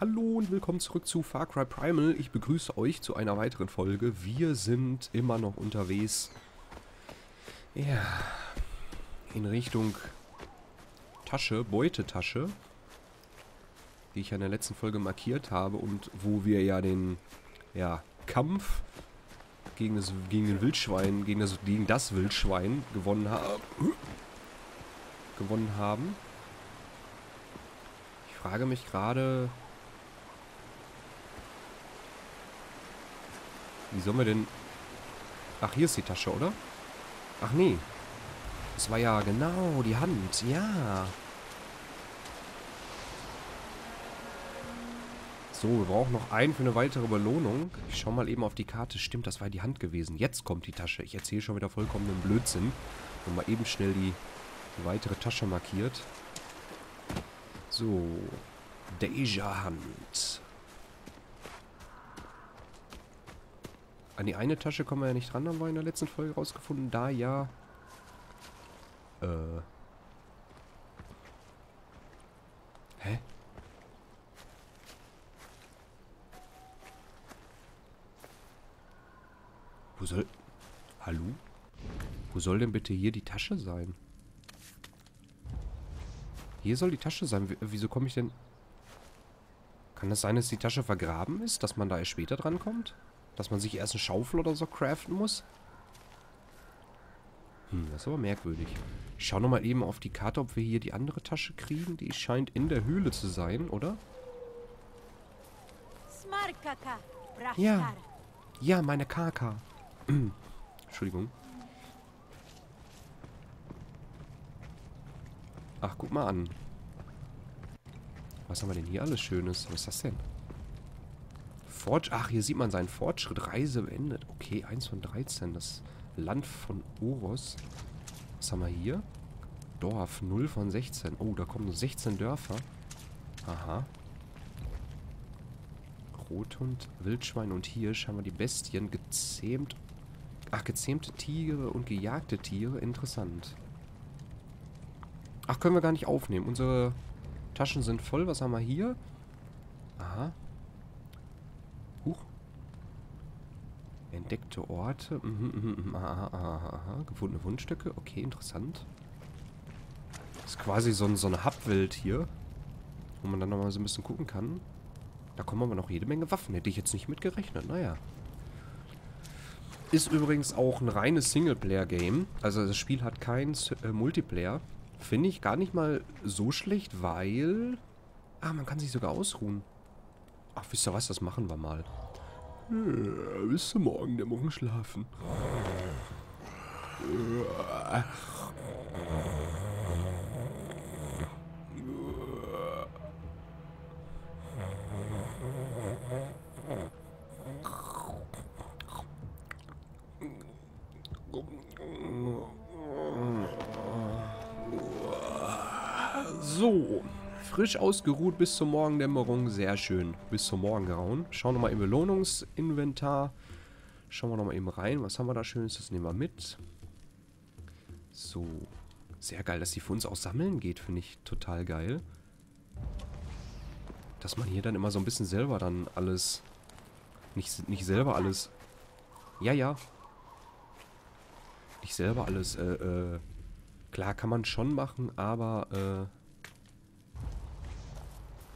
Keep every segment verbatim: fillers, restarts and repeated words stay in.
Hallo und willkommen zurück zu Far Cry Primal. Ich begrüße euch zu einer weiteren Folge. Wir sind immer noch unterwegs. Ja, in Richtung Tasche, Beutetasche, die ich ja in der letzten Folge markiert habe und wo wir ja den ja, Kampf gegen das, gegen den Wildschwein, gegen das, gegen das Wildschwein gewonnen haben. gewonnen haben. Ich frage mich gerade, wie sollen wir denn... Ach, hier ist die Tasche, oder? Ach nee. Das war ja genau die Hand. Ja. So, wir brauchen noch einen für eine weitere Belohnung. Ich schau mal eben auf die Karte. Stimmt, das war die Hand gewesen. Jetzt kommt die Tasche. Ich erzähle schon wieder vollkommenen Blödsinn. Und mal eben schnell die, die weitere Tasche markiert. So. Deja Hand. An die eine Tasche kommen wir ja nicht ran, haben wir in der letzten Folge rausgefunden. Da ja... Äh... Hä? Wo soll... Hallo? Wo soll denn bitte hier die Tasche sein? Hier soll die Tasche sein. W- wieso komme ich denn... Kann das sein, dass die Tasche vergraben ist? Dass man da erst später dran kommt? Dass man sich erst eine Schaufel oder so craften muss? Hm, das ist aber merkwürdig. Ich schaue nochmal eben auf die Karte, ob wir hier die andere Tasche kriegen. Die scheint in der Höhle zu sein, oder? Ja. Ja, meine Kaka. Entschuldigung. Ach, guck mal an. Was haben wir denn hier alles Schönes? Was ist das denn? Fortsch Ach, hier sieht man seinen Fortschritt. Reise beendet. Okay, eins von dreizehn. Das Land von Oros. Was haben wir hier? Dorf null von sechzehn. Oh, da kommen nur sechzehn Dörfer. Aha. Rothund, Wildschwein und Hirsch haben wir die Bestien. Gezähmt. Ach, gezähmte Tiere und gejagte Tiere. Interessant. Ach, können wir gar nicht aufnehmen. Unsere Taschen sind voll. Was haben wir hier? Aha. Huch. Entdeckte Orte. Mhm, mhm, aha, aha, aha. Gefundene Wundstücke. Okay, interessant. Das ist quasi so, so eine Hubwelt hier. Wo man dann nochmal so ein bisschen gucken kann. Da kommen aber noch jede Menge Waffen. Hätte ich jetzt nicht mit gerechnet. Naja. Ist übrigens auch ein reines Singleplayer-Game. Also das Spiel hat keinen äh, Multiplayer. Finde ich gar nicht mal so schlecht, weil... Ah, man kann sich sogar ausruhen. Ach, wisst ihr was? Das machen wir mal. Ja, bis zum Morgen, der Morgen schlafen. Ja. So, frisch ausgeruht bis zur Morgendämmerung, sehr schön. Bis zum Morgengrauen. Schauen wir mal im Belohnungsinventar. Schauen wir nochmal eben rein. Was haben wir da Schönes? Das nehmen wir mit. So, sehr geil, dass die für uns auch sammeln geht, finde ich total geil. Dass man hier dann immer so ein bisschen selber dann alles... Nicht, nicht selber alles... Ja, ja. Nicht selber alles, äh, äh... Klar, kann man schon machen, aber... Äh,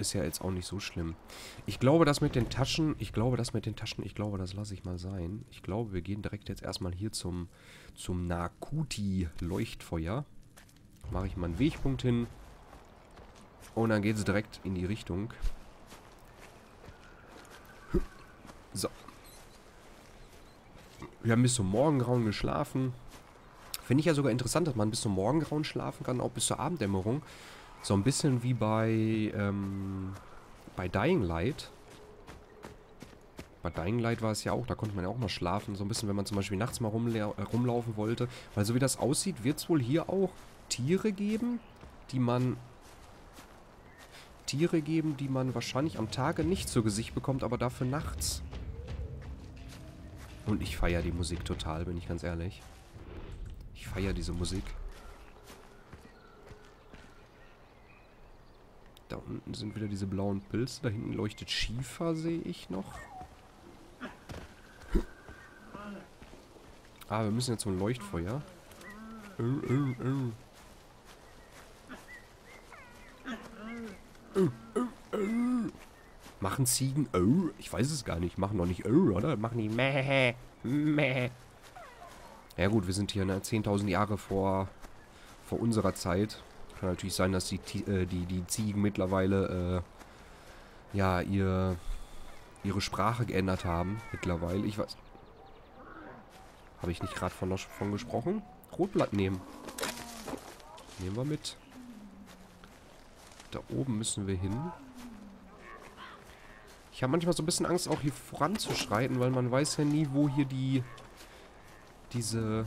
ist ja jetzt auch nicht so schlimm. Ich glaube, das mit den Taschen, ich glaube, das mit den Taschen, ich glaube, das lasse ich mal sein. Ich glaube, wir gehen direkt jetzt erstmal hier zum, zum Nakuti-Leuchtfeuer. Mache ich mal einen Wegpunkt hin. Und dann geht es direkt in die Richtung. So. Wir haben bis zum Morgengrauen geschlafen. Finde ich ja sogar interessant, dass man bis zum Morgengrauen schlafen kann, auch bis zur Abenddämmerung. So ein bisschen wie bei, ähm, bei Dying Light. Bei Dying Light war es ja auch, da konnte man ja auch mal schlafen. So ein bisschen, wenn man zum Beispiel nachts mal rumla- rumlaufen wollte. Weil so wie das aussieht, wird es wohl hier auch Tiere geben, die man... Tiere geben, die man wahrscheinlich am Tage nicht zu Gesicht bekommt, aber dafür nachts. Und ich feiere die Musik total, bin ich ganz ehrlich. Ich feiere diese Musik. Da unten sind wieder diese blauen Pilze. Da hinten leuchtet Schiefer, sehe ich noch. Ah, wir müssen jetzt zum Leuchtfeuer. Äh, äh, äh. Äh, äh, äh. Machen Ziegen? Äh, ich weiß es gar nicht. Machen doch nicht äh, oder? Machen die meh, meh. Ja gut, wir sind hier ne, zehntausend Jahre vor, vor unserer Zeit. Kann natürlich sein, dass die, äh, die, die Ziegen mittlerweile äh, ja, ihr, ihre Sprache geändert haben. Mittlerweile. Ich weiß... Habe ich nicht gerade von, von gesprochen? Rotblatt nehmen. Nehmen wir mit. Da oben müssen wir hin. Ich habe manchmal so ein bisschen Angst, auch hier voranzuschreiten, weil man weiß ja nie, wo hier die... Diese...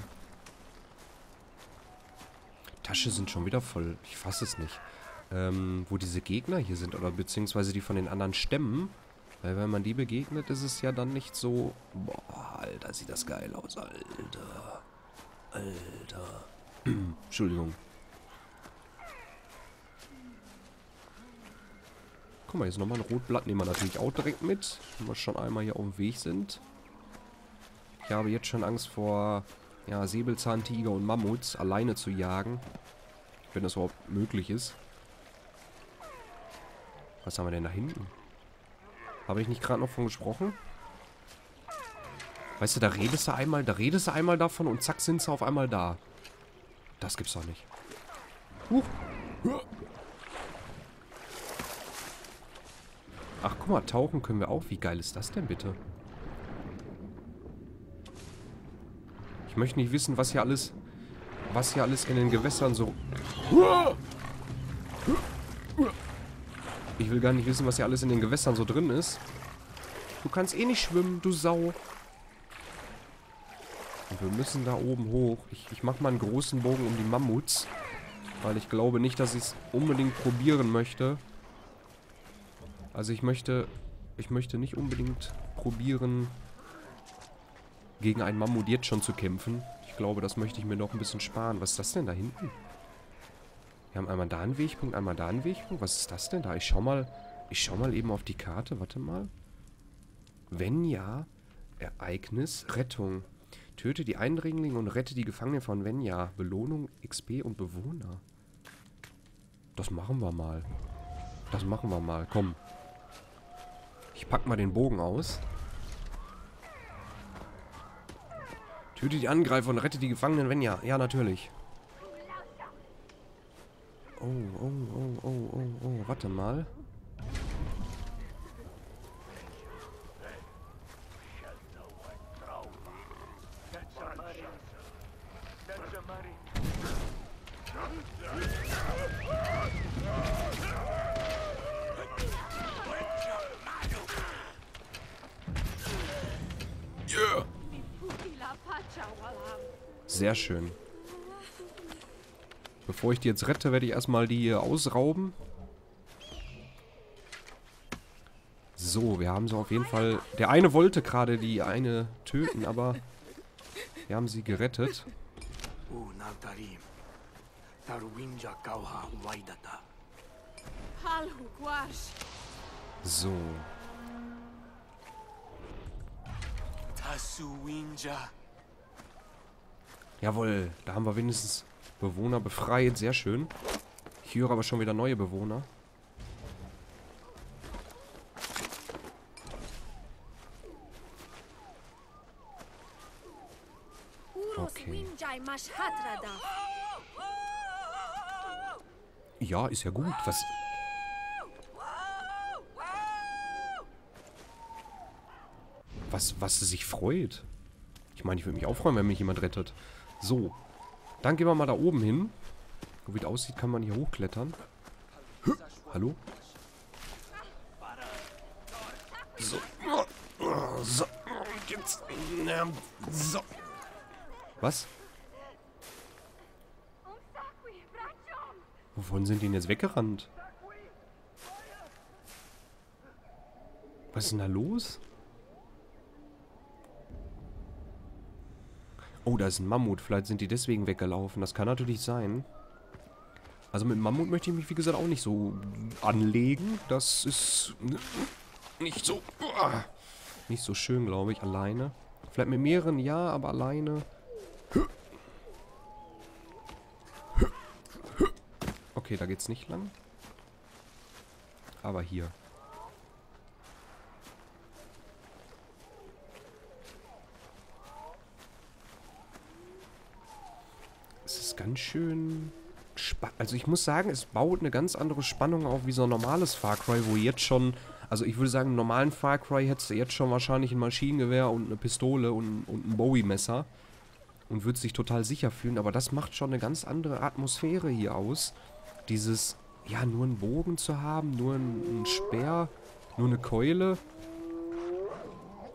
Tasche sind schon wieder voll. Ich fasse es nicht. Ähm, wo diese Gegner hier sind, oder beziehungsweise die von den anderen Stämmen. Weil wenn man die begegnet, ist es ja dann nicht so... Boah, Alter, sieht das geil aus. Alter. Alter. Entschuldigung. Guck mal, jetzt nochmal ein Rotblatt. Nehmen wir natürlich auch direkt mit. Wenn wir schon einmal hier auf dem Weg sind. Ich habe jetzt schon Angst vor... Ja, Säbelzahntiger und Mammuts alleine zu jagen. Wenn das überhaupt möglich ist. Was haben wir denn da hinten? Habe ich nicht gerade noch von gesprochen? Weißt du, da redest du einmal, da redest du einmal davon und zack sind sie auf einmal da. Das gibt's doch nicht. Huch. Ach, guck mal, tauchen können wir auch. Wie geil ist das denn bitte? Ich möchte nicht wissen, was hier alles, was hier alles in den Gewässern so... Ich will gar nicht wissen, was hier alles in den Gewässern so drin ist. Du kannst eh nicht schwimmen, du Sau. Und wir müssen da oben hoch. Ich, ich mache mal einen großen Bogen um die Mammuts. Weil ich glaube nicht, dass ich es unbedingt probieren möchte. Also ich möchte... Ich möchte nicht unbedingt probieren... gegen einen Mammut jetzt schon zu kämpfen. Ich glaube, das möchte ich mir noch ein bisschen sparen. Was ist das denn da hinten? Wir haben einmal da einen Wegpunkt, einmal da einen Wegpunkt. Was ist das denn da? Ich schau mal, ich schau mal eben auf die Karte. Warte mal. Wenja. Ereignis. Rettung. Töte die Eindringlinge und rette die Gefangenen von Wenja. Belohnung, X P und Bewohner. Das machen wir mal. Das machen wir mal. Komm. Ich pack mal den Bogen aus. Töte die Angreifer und rette die Gefangenen, wenn ja. Ja, natürlich. Oh, oh, oh, oh, oh, oh. Warte mal. Yeah. Sehr schön. Bevor ich die jetzt rette, werde ich erstmal die hier ausrauben. So, wir haben sie auf jeden Fall... Der eine wollte gerade die eine töten, aber wir haben sie gerettet. So. Jawohl, da haben wir wenigstens Bewohner befreit. Sehr schön. Ich höre aber schon wieder neue Bewohner. Okay. Ja, ist ja gut. Was... Was, was sich freut. Ich meine, ich würde mich auch freuen, wenn mich jemand rettet. So, dann gehen wir mal da oben hin. So wie es aussieht, kann man hier hochklettern. Hö, hallo? So. So. Jetzt. So. Was? Wovon sind die denn jetzt weggerannt? Was ist denn da los? Oh, da ist ein Mammut. Vielleicht sind die deswegen weggelaufen. Das kann natürlich sein. Also mit Mammut möchte ich mich, wie gesagt, auch nicht so anlegen. Das ist nicht so... Nicht so schön, glaube ich, alleine. Vielleicht mit mehreren, ja, aber alleine... Okay, da geht's nicht lang. Aber hier. Es ist ganz schön... Also ich muss sagen, es baut eine ganz andere Spannung auf wie so ein normales Far Cry, wo jetzt schon... Also ich würde sagen, im normalen Far Cry hättest du jetzt schon wahrscheinlich ein Maschinengewehr und eine Pistole und, und ein Bowie-Messer. Und würdest dich total sicher fühlen. Aber das macht schon eine ganz andere Atmosphäre hier aus. Dieses, ja, nur einen Bogen zu haben, nur einen Speer, nur eine Keule.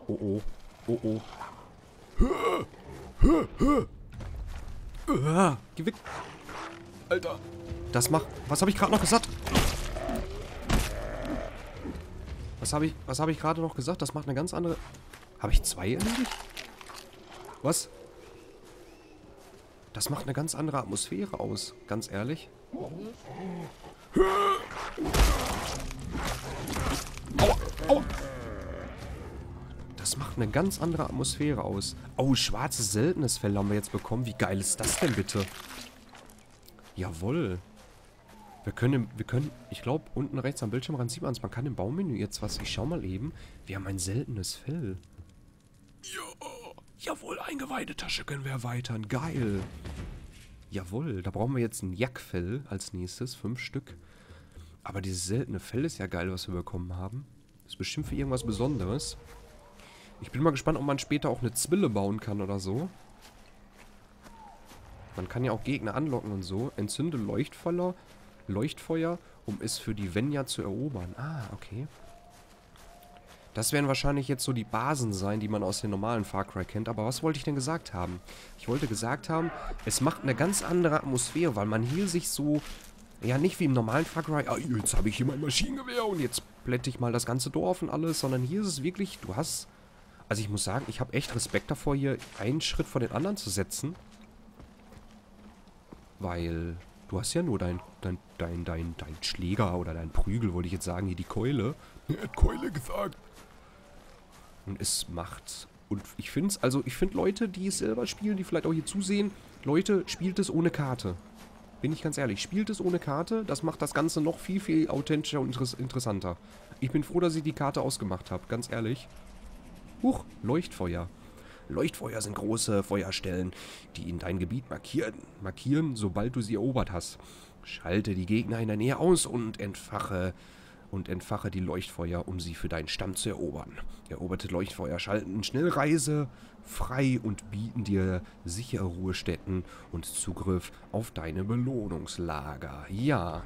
Oh oh, oh oh. Geh weg. Alter. Das macht... Was habe ich gerade noch gesagt? Was habe ich, was habe ich gerade noch gesagt? Das macht eine ganz andere... Habe ich zwei erledigt? Was? Das macht eine ganz andere Atmosphäre aus. Ganz ehrlich. Aua, aua. Das macht eine ganz andere Atmosphäre aus. Oh, schwarzes seltenes Fell haben wir jetzt bekommen. Wie geil ist das denn bitte? Jawohl. Wir können, wir können, ich glaube, unten rechts am Bildschirmrand sieht man es. Man kann im Baumenü jetzt was. Ich schau mal eben. Wir haben ein seltenes Fell. Ja. Jawohl, Eingeweidetasche können wir erweitern. Geil. Jawohl, da brauchen wir jetzt ein Jackfell als nächstes. Fünf Stück. Aber dieses seltene Fell ist ja geil, was wir bekommen haben. Das ist bestimmt für irgendwas Besonderes. Ich bin mal gespannt, ob man später auch eine Zwille bauen kann oder so. Man kann ja auch Gegner anlocken und so. Entzünde Leuchtfeuer, Leuchtfeuer, um es für die Wenja zu erobern. Ah, okay. Das werden wahrscheinlich jetzt so die Basen sein, die man aus den normalen Far Cry kennt. Aber was wollte ich denn gesagt haben? Ich wollte gesagt haben, es macht eine ganz andere Atmosphäre, weil man hier sich so... Ja, nicht wie im normalen Far Cry, ah, jetzt habe ich hier mein Maschinengewehr und jetzt plätte ich mal das ganze Dorf und alles. Sondern hier ist es wirklich, du hast... Also ich muss sagen, ich habe echt Respekt davor, hier einen Schritt vor den anderen zu setzen. Weil du hast ja nur dein, dein, dein, dein, dein Schläger oder dein Prügel, wollte ich jetzt sagen, hier die Keule. Er hat Keule gesagt. Und es macht... Und ich finde es... Also ich finde Leute, die es selber spielen, die vielleicht auch hier zusehen... Leute, spielt es ohne Karte. Bin ich ganz ehrlich. Spielt es ohne Karte. Das macht das Ganze noch viel, viel authentischer und interessanter. Ich bin froh, dass ich die Karte ausgemacht habe. Ganz ehrlich. Huch, Leuchtfeuer. Leuchtfeuer sind große Feuerstellen, die in dein Gebiet markieren, markieren, sobald du sie erobert hast. Schalte die Gegner in der Nähe aus und entfache... Und entfache die Leuchtfeuer, um sie für deinen Stamm zu erobern. Eroberte Leuchtfeuer schalten Schnellreise frei und bieten dir sichere Ruhestätten und Zugriff auf deine Belohnungslager. Ja.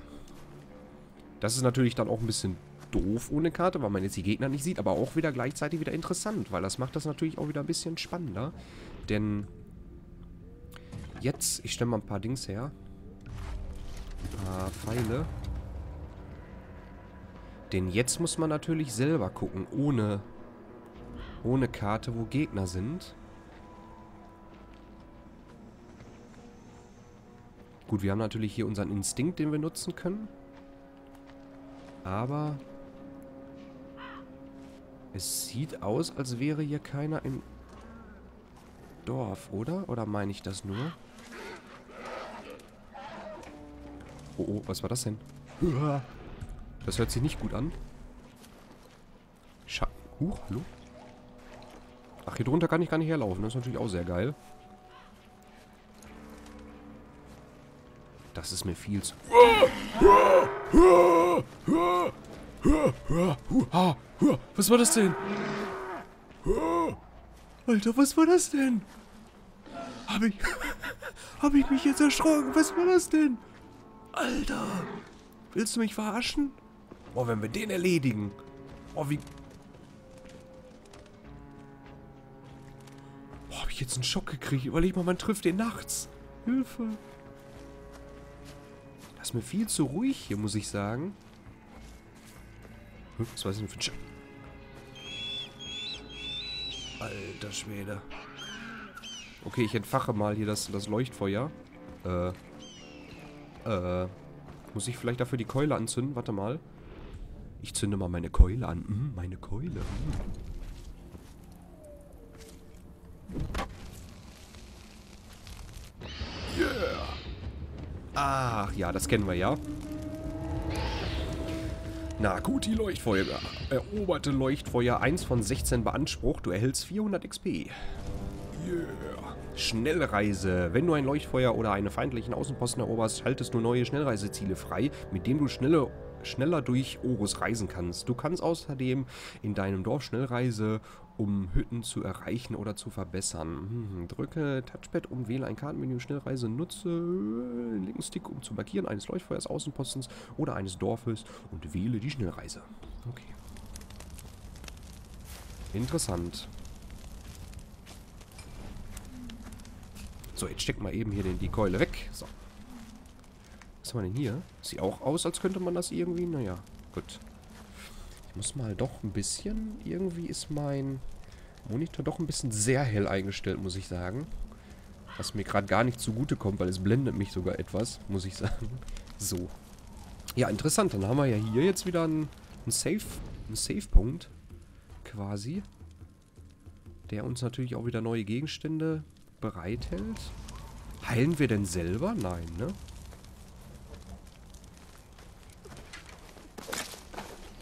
Das ist natürlich dann auch ein bisschen doof ohne Karte, weil man jetzt die Gegner nicht sieht. Aber auch wieder gleichzeitig wieder interessant, weil das macht das natürlich auch wieder ein bisschen spannender. Denn jetzt, ich stelle mal ein paar Dings her. Ein paar Pfeile. Denn jetzt muss man natürlich selber gucken, ohne, ohne Karte, wo Gegner sind. Gut, wir haben natürlich hier unseren Instinkt, den wir nutzen können. Aber es sieht aus, als wäre hier keiner im Dorf, oder? Oder meine ich das nur? Oh, oh, was war das denn? Uah. Das hört sich nicht gut an. Scha Huch, hallo? Ach, hier drunter kann ich gar nicht herlaufen. Das ist natürlich auch sehr geil. Das ist mir viel zu... Was war das denn? Alter, was war das denn? Hab ich... Hab ich mich jetzt erschrocken? Was war das denn? Alter! Willst du mich verarschen? Oh, wenn wir den erledigen. Oh, wie... Oh, hab ich jetzt einen Schock gekriegt. Überleg mal, man trifft den nachts. Hilfe. Das ist mir viel zu ruhig hier, muss ich sagen. Was weiß ich denn für ein Sch... Alter Schwede. Okay, ich entfache mal hier das, das Leuchtfeuer. Äh. Äh. Muss ich vielleicht dafür die Keule anzünden? Warte mal. Ich zünde mal meine Keule an. Hm, meine Keule. Hm. Yeah. Ach ja, das kennen wir ja. Nakuti Leuchtfeuer. Eroberte Leuchtfeuer eins von sechzehn beansprucht. Du erhältst vierhundert X P. Yeah. Schnellreise. Wenn du ein Leuchtfeuer oder einen feindlichen Außenposten eroberst, schaltest du neue Schnellreiseziele frei, mit dem du schnelle, schneller durch Oros reisen kannst. Du kannst außerdem in deinem Dorf Schnellreise, um Hütten zu erreichen oder zu verbessern. Hm, drücke Touchpad, um wähle ein Kartenmenü Schnellreise, nutze linken Stick, um zu markieren eines Leuchtfeuers, Außenpostens oder eines Dorfes und wähle die Schnellreise. Okay. Interessant. So, jetzt stecken wir eben hier den, die Keule weg. So. Was haben wir denn hier? Sieht auch aus, als könnte man das irgendwie... Naja, gut. Ich muss mal doch ein bisschen... Irgendwie ist mein Monitor doch ein bisschen sehr hell eingestellt, muss ich sagen. Was mir gerade gar nicht zugutekommt, weil es blendet mich sogar etwas, muss ich sagen. So. Ja, interessant. Dann haben wir ja hier jetzt wieder einen, einen Safe, einen Safe-Punkt quasi. Der uns natürlich auch wieder neue Gegenstände... bereithält. Heilen wir denn selber? Nein, ne?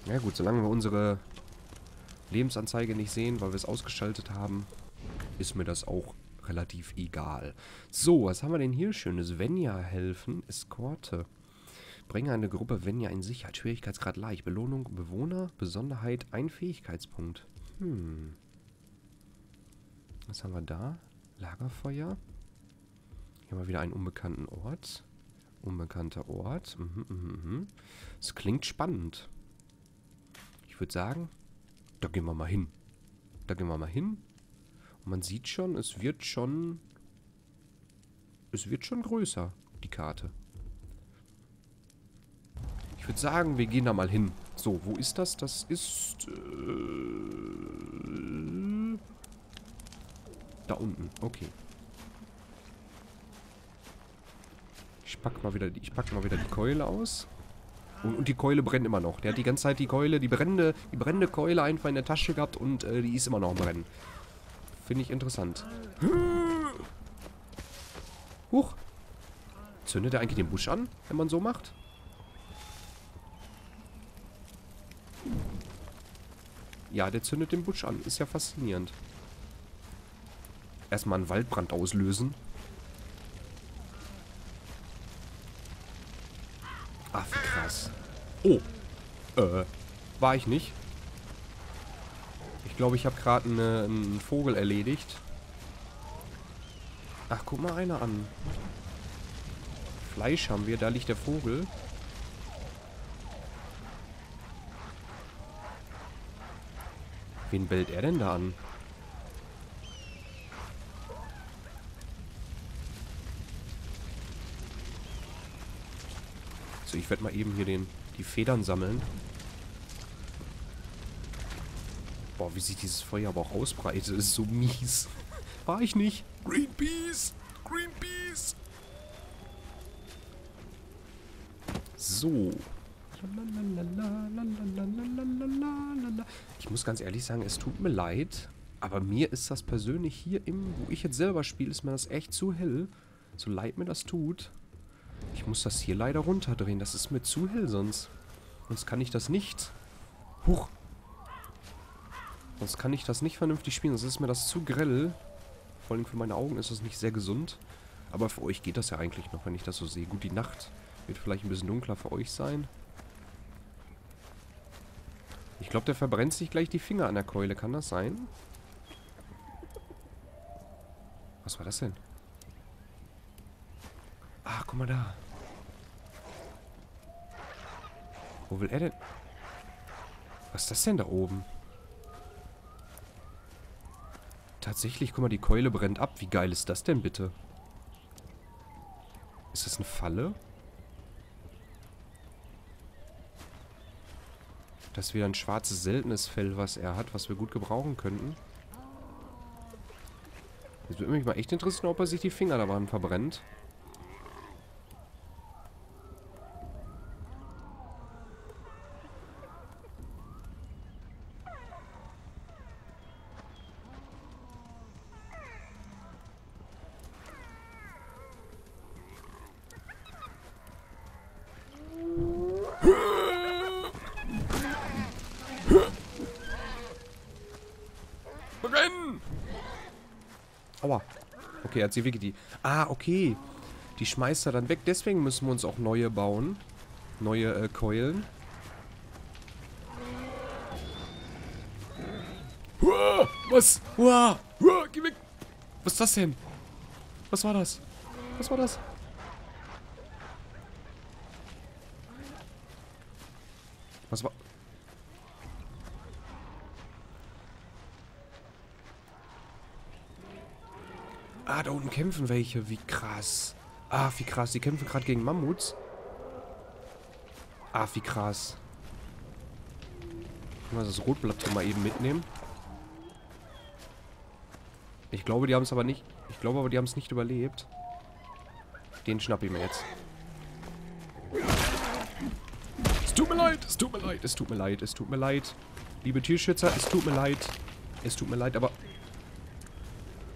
Na gut, solange wir unsere Lebensanzeige nicht sehen, weil wir es ausgeschaltet haben, ist mir das auch relativ egal. So, was haben wir denn hier Schönes? Wenja helfen, Eskorte. Bringe eine Gruppe Wenja in Sicherheit. Schwierigkeitsgrad leicht. Belohnung, Bewohner, Besonderheit, ein Fähigkeitspunkt. Hm. Was haben wir da? Lagerfeuer. Hier haben wir wieder einen unbekannten Ort. Unbekannter Ort. Mhm, mhm, mhm. Das klingt spannend. Ich würde sagen, da gehen wir mal hin. Da gehen wir mal hin. Und man sieht schon, es wird schon... Es wird schon größer, die Karte. Ich würde sagen, wir gehen da mal hin. So, wo ist das? Das ist... Äh, da unten, okay. Ich pack mal wieder die, ich pack mal wieder die Keule aus. Und, und die Keule brennt immer noch. Der hat die ganze Zeit die Keule, die brennende, die brennende Keule einfach in der Tasche gehabt und äh, die ist immer noch am Brennen. Finde ich interessant. Huch! Zündet er eigentlich den Busch an, wenn man so macht? Ja, der zündet den Busch an. Ist ja faszinierend. Erstmal einen Waldbrand auslösen. Ach, wie krass. Oh. Äh. War ich nicht. Ich glaube, ich habe gerade eine, einen Vogel erledigt. Ach, guck mal einer an. Fleisch haben wir. Da liegt der Vogel. Wen bellt er denn da an? Ich werde mal eben hier den, die Federn sammeln. Boah, wie sich dieses Feuer aber auch ausbreitet. Das ist so mies. War ich nicht. Greenpeace! Greenpeace! So. Ich muss ganz ehrlich sagen, es tut mir leid. Aber mir ist das persönlich hier im... Wo ich jetzt selber spiele, ist mir das echt zu hell. So leid mir das tut. Ich muss das hier leider runterdrehen. Das ist mir zu hell sonst. Sonst kann ich das nicht... Huch! Sonst kann ich das nicht vernünftig spielen. Sonst ist mir das zu grell. Vor allem für meine Augen ist das nicht sehr gesund. Aber für euch geht das ja eigentlich noch, wenn ich das so sehe. Gut, die Nacht wird vielleicht ein bisschen dunkler für euch sein. Ich glaube, der verbrennt sich gleich die Finger an der Keule. Kann das sein? Was war das denn? Ah, guck mal da. Wo will er denn? Was ist das denn da oben? Tatsächlich, guck mal, die Keule brennt ab. Wie geil ist das denn bitte? Ist das eine Falle? Das ist wieder ein schwarzes, seltenes Fell, was er hat, was wir gut gebrauchen könnten. Jetzt würde mich mal echt interessieren, ob er sich die Finger daran verbrennt. okay, er hat sie weggedient. Ah, okay. Die schmeißt er dann weg. Deswegen müssen wir uns auch neue bauen. Neue äh, Keulen. Uah, was? Uah, uah, geh weg. Was ist das denn? Was war das? Was war das? Was war... Ah, da unten kämpfen welche. Wie krass. Ah, wie krass. Die kämpfen gerade gegen Mammuts. Ah, wie krass. Können wir das Rotblatt mal eben mitnehmen? Ich glaube, die haben es aber nicht... Ich glaube aber, die haben es nicht überlebt. Den schnapp ich mir jetzt. Es tut mir leid, es tut mir leid, es tut mir leid, es tut mir leid. Liebe Tierschützer, es tut mir leid. Es tut mir leid, aber...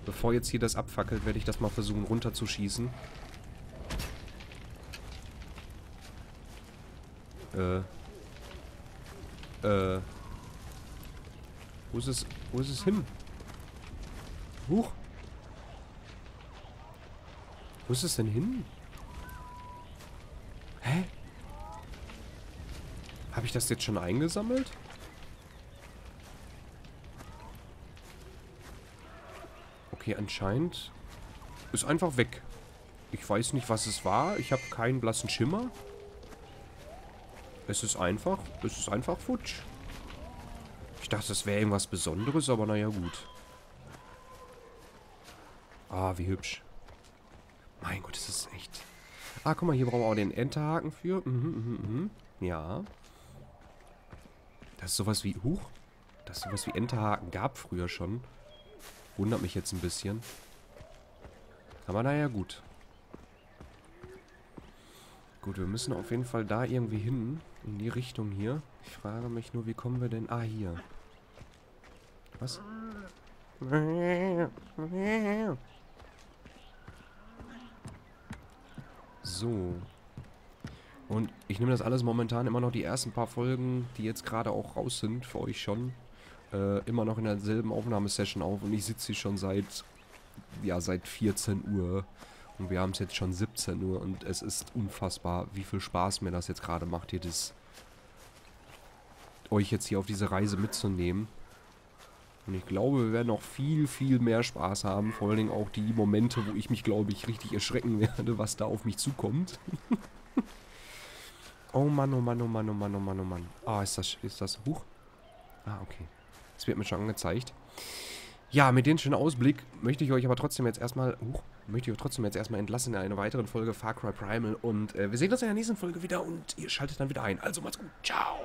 Bevor jetzt hier das abfackelt, werde ich das mal versuchen runterzuschießen. Äh. Äh. Wo ist es... Wo ist es hin? Huch. Wo ist es denn hin? Hä? Habe ich das jetzt schon eingesammelt? Okay, anscheinend ist einfach weg. Ich weiß nicht, was es war. Ich habe keinen blassen Schimmer. Es ist einfach, es ist einfach futsch. Ich dachte, es wäre irgendwas Besonderes, aber naja, gut. Ah, wie hübsch. Mein Gott, das ist echt... Ah, guck mal, hier brauchen wir auch den Enterhaken für. Mhm, mhm, mhm. Ja. Das ist sowas wie... Huch. Das ist sowas wie Enterhaken gab früher schon. Wundert mich jetzt ein bisschen. Aber naja, gut. Gut, wir müssen auf jeden Fall da irgendwie hin. In die Richtung hier. Ich frage mich nur, wie kommen wir denn... Ah, hier. Was? So. Und ich nehme das alles momentan immer noch die ersten paar Folgen, die jetzt gerade auch raus sind, für euch schon, äh, immer noch in derselben Aufnahmesession auf. Und ich sitze hier schon seit, ja, seit vierzehn Uhr. Und wir haben es jetzt schon siebzehn Uhr. Und es ist unfassbar, wie viel Spaß mir das jetzt gerade macht, hier das, euch jetzt hier auf diese Reise mitzunehmen. Und ich glaube, wir werden noch viel, viel mehr Spaß haben. Vor allen Dingen auch die Momente, wo ich mich, glaube ich, richtig erschrecken werde, was da auf mich zukommt. Oh Mann, oh Mann, oh Mann, oh Mann, oh Mann, oh Mann. Ah, ist das, ist das hoch? Ah, okay. Das wird mir schon angezeigt. Ja, mit dem schönen Ausblick möchte ich euch aber trotzdem jetzt erstmal, uh, möchte ich euch trotzdem jetzt erstmal entlassen in einer weiteren Folge Far Cry Primal. Und äh, wir sehen uns in der nächsten Folge wieder und ihr schaltet dann wieder ein. Also macht's gut. Ciao.